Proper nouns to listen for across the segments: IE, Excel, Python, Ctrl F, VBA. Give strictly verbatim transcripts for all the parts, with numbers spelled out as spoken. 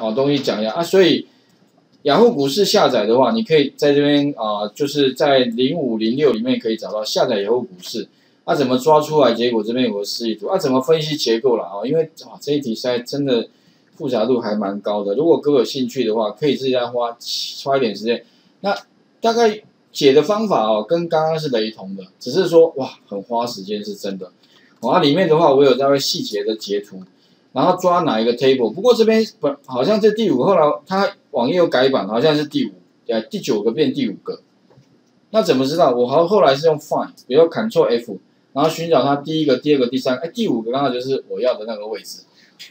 啊东西讲一下啊，所以雅虎股市下载的话，你可以在这边啊、呃，就是在零五零六里面可以找到下载雅虎股市。啊，怎么抓出来？结果这边有个示意图。啊，怎么分析结构啦？啊、哦，因为啊这一题实在真的复杂度还蛮高的。如果各位有兴趣的话，可以自己再花花一点时间。那大概解的方法哦，跟刚刚是雷同的，只是说哇很花时间是真的。哦、啊，里面的话我有在细节的截图。 然后抓哪一个 table？ 不过这边本好像是第五，后来它网页又改版，好像是第五，呃，第九个变第五个。那怎么知道？我好后来是用 find， 比如说 Ctrl F， 然后寻找它第一个、第二个、第三个，哎，第五个刚好就是我要的那个位置。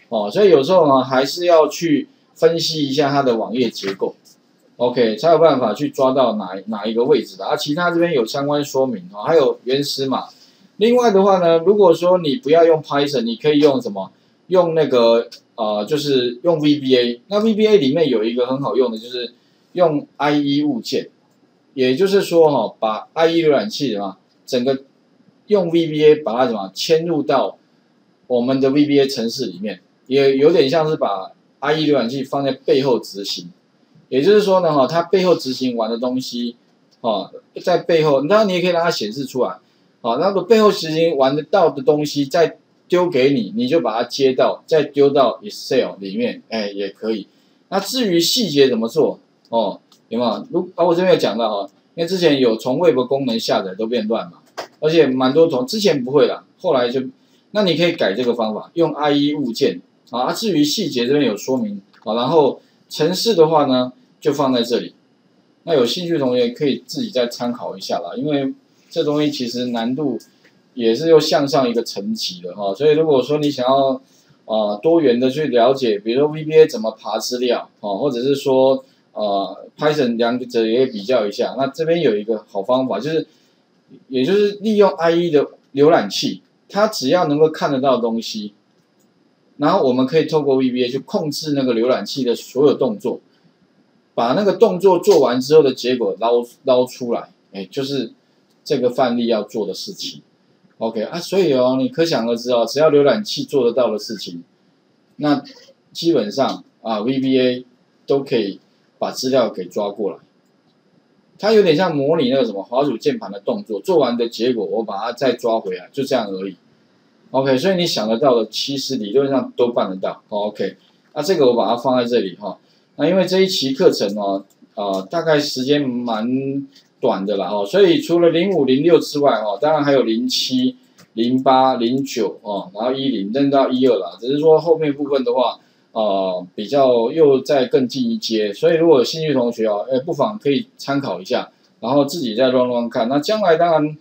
哦，所以有时候呢，还是要去分析一下它的网页结构 ，OK， 才有办法去抓到哪哪一个位置的。啊，其他这边有相关说明哦，还有原始码。另外的话呢，如果说你不要用 Python， 你可以用什么？ 用那个呃，就是用 V B A， 那 V B A 里面有一个很好用的，就是用 I E 物件，也就是说哈、哦，把 I E 浏览器啊，整个用 V B A 把它什么迁入到我们的 V B A 程式里面，也有点像是把 I E 浏览器放在背后执行，也就是说呢哈、哦，它背后执行完的东西，哦，在背后，当然你也可以让它显示出来，好、哦，那个背后执行完得到的东西在。 丢给你，你就把它接到，再丢到 Excel 里面，哎、欸，也可以。那至于细节怎么做，哦，有没有？如啊，我这边有讲到哦，因为之前有从 Web 功能下载都变乱嘛，而且蛮多从之前不会啦，后来就，那你可以改这个方法，用 I E 物件啊。至于细节这边有说明啊，然后程式的话呢，就放在这里。那有兴趣的同学可以自己再参考一下啦，因为这东西其实难度。 也是又向上一个层级的哈，所以如果说你想要呃多元的去了解，比如说 V B A 怎么爬资料哦，或者是说呃 Python 两者也比较一下，那这边有一个好方法，就是也就是利用 I E 的浏览器，它只要能够看得到的东西，然后我们可以透过 V B A 去控制那个浏览器的所有动作，把那个动作做完之后的结果捞捞出来，哎，就是这个范例要做的事情。 OK 啊，所以哦，你可想而知哦，只要浏览器做得到的事情，那基本上啊 V B A 都可以把资料给抓过来。它有点像模拟那个什么滑鼠键盘的动作，做完的结果我把它再抓回来，就这样而已。OK， 所以你想得到的，其实理论上都办得到。OK， 那、啊、这个我把它放在这里哈、哦。那因为这一期课程哦，呃，大概时间蛮。 短的啦哦，所以除了零五零六之外哦，当然还有零七、零八、零九哦，然后十甚至到十二啦。只是说后面部分的话，呃，比较又再更进一阶。所以如果有兴趣同学哦，哎，不妨可以参考一下，然后自己再乱乱看。那将来当然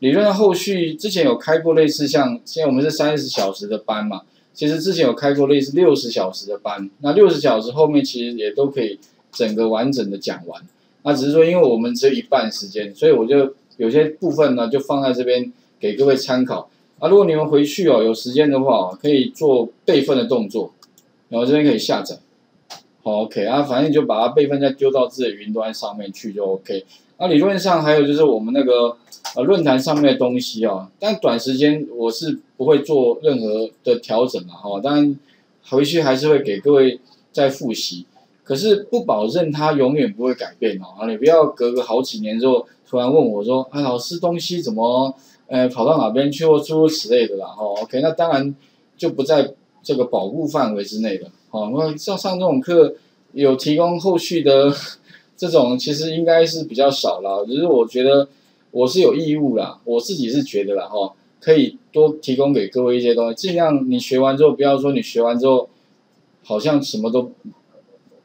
理论上后续之前有开过类似像现在我们是三十小时的班嘛，其实之前有开过类似六十小时的班。那六十小时后面其实也都可以整个完整的讲完。 那只是说，因为我们只有一半时间，所以我就有些部分呢，就放在这边给各位参考。啊，如果你们回去哦，有时间的话、哦，可以做备份的动作，然后这边可以下载。好 ，OK 啊，反正你就把它备份再丢到自己的云端上面去就 OK。那理论上还有就是我们那个呃论坛上面的东西哦，但短时间我是不会做任何的调整了哈、哦，当然回去还是会给各位再复习。 可是不保证它永远不会改变哦，你不要隔个好几年之后突然问我说，啊、哎、老师东西怎么，呃跑到哪边去或诸如此类的啦，哦 ，OK， 那当然就不在这个保护范围之内了，哦，那上上这种课有提供后续的这种其实应该是比较少啦，只是我觉得我是有义务啦，我自己是觉得啦，哦，可以多提供给各位一些东西，尽量你学完之后不要说你学完之后好像什么都。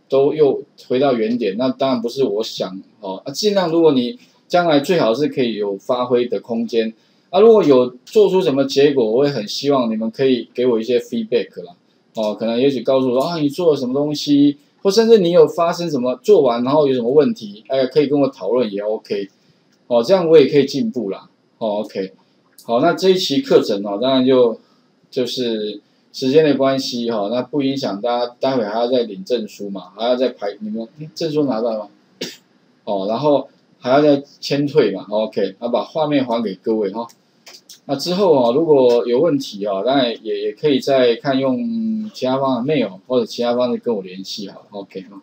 都又回到原点，那当然不是我想哦。啊，尽量如果你将来最好是可以有发挥的空间。啊，如果有做出什么结果，我会很希望你们可以给我一些 feedback 啦。哦，可能也许告诉我说啊，你做了什么东西，或甚至你有发生什么做完然后有什么问题，哎，可以跟我讨论也 OK。哦，这样我也可以进步啦。哦 ，OK。好，那这一期课程哦，当然就就是。 时间的关系哈，那不影响大家，待会还要再领证书嘛，还要再排你们证书拿到了吗？哦，然后还要再签退嘛 ，OK， 那把画面还给各位哈。那之后啊，如果有问题啊，当然也也可以再看用其他方的内容或者其他方式跟我联系哈。OK 哈。